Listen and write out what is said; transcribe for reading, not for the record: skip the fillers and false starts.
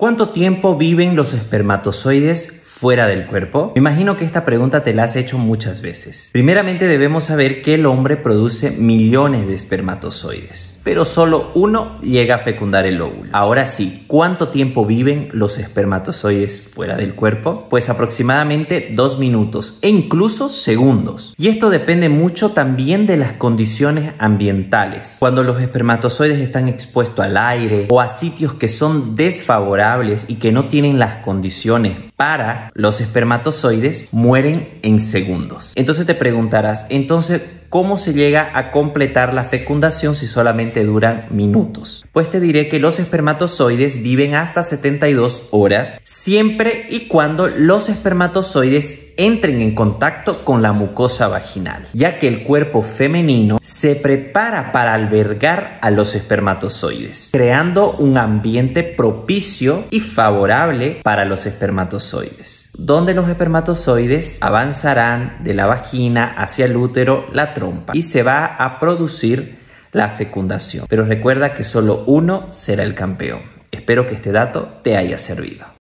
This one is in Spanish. ¿Cuánto tiempo viven los espermatozoides fuera del cuerpo? Me imagino que esta pregunta te la has hecho muchas veces. Primeramente debemos saber que el hombre produce millones de espermatozoides, pero solo uno llega a fecundar el óvulo. Ahora sí, ¿cuánto tiempo viven los espermatozoides fuera del cuerpo? Pues aproximadamente 2 minutos e incluso segundos. Y esto depende mucho también de las condiciones ambientales. Cuando los espermatozoides están expuestos al aire o a sitios que son desfavorables y que no tienen las condiciones para los espermatozoides, mueren en segundos. Entonces te preguntarás, entonces, ¿cómo se llega a completar la fecundación si solamente duran minutos? Pues te diré que los espermatozoides viven hasta 72 horas, siempre y cuando los espermatozoides entren en contacto con la mucosa vaginal, ya que el cuerpo femenino se prepara para albergar a los espermatozoides, creando un ambiente propicio y favorable para los espermatozoides, donde los espermatozoides avanzarán de la vagina hacia el útero, la trompa, y se va a producir la fecundación. Pero recuerda que solo uno será el campeón. Espero que este dato te haya servido.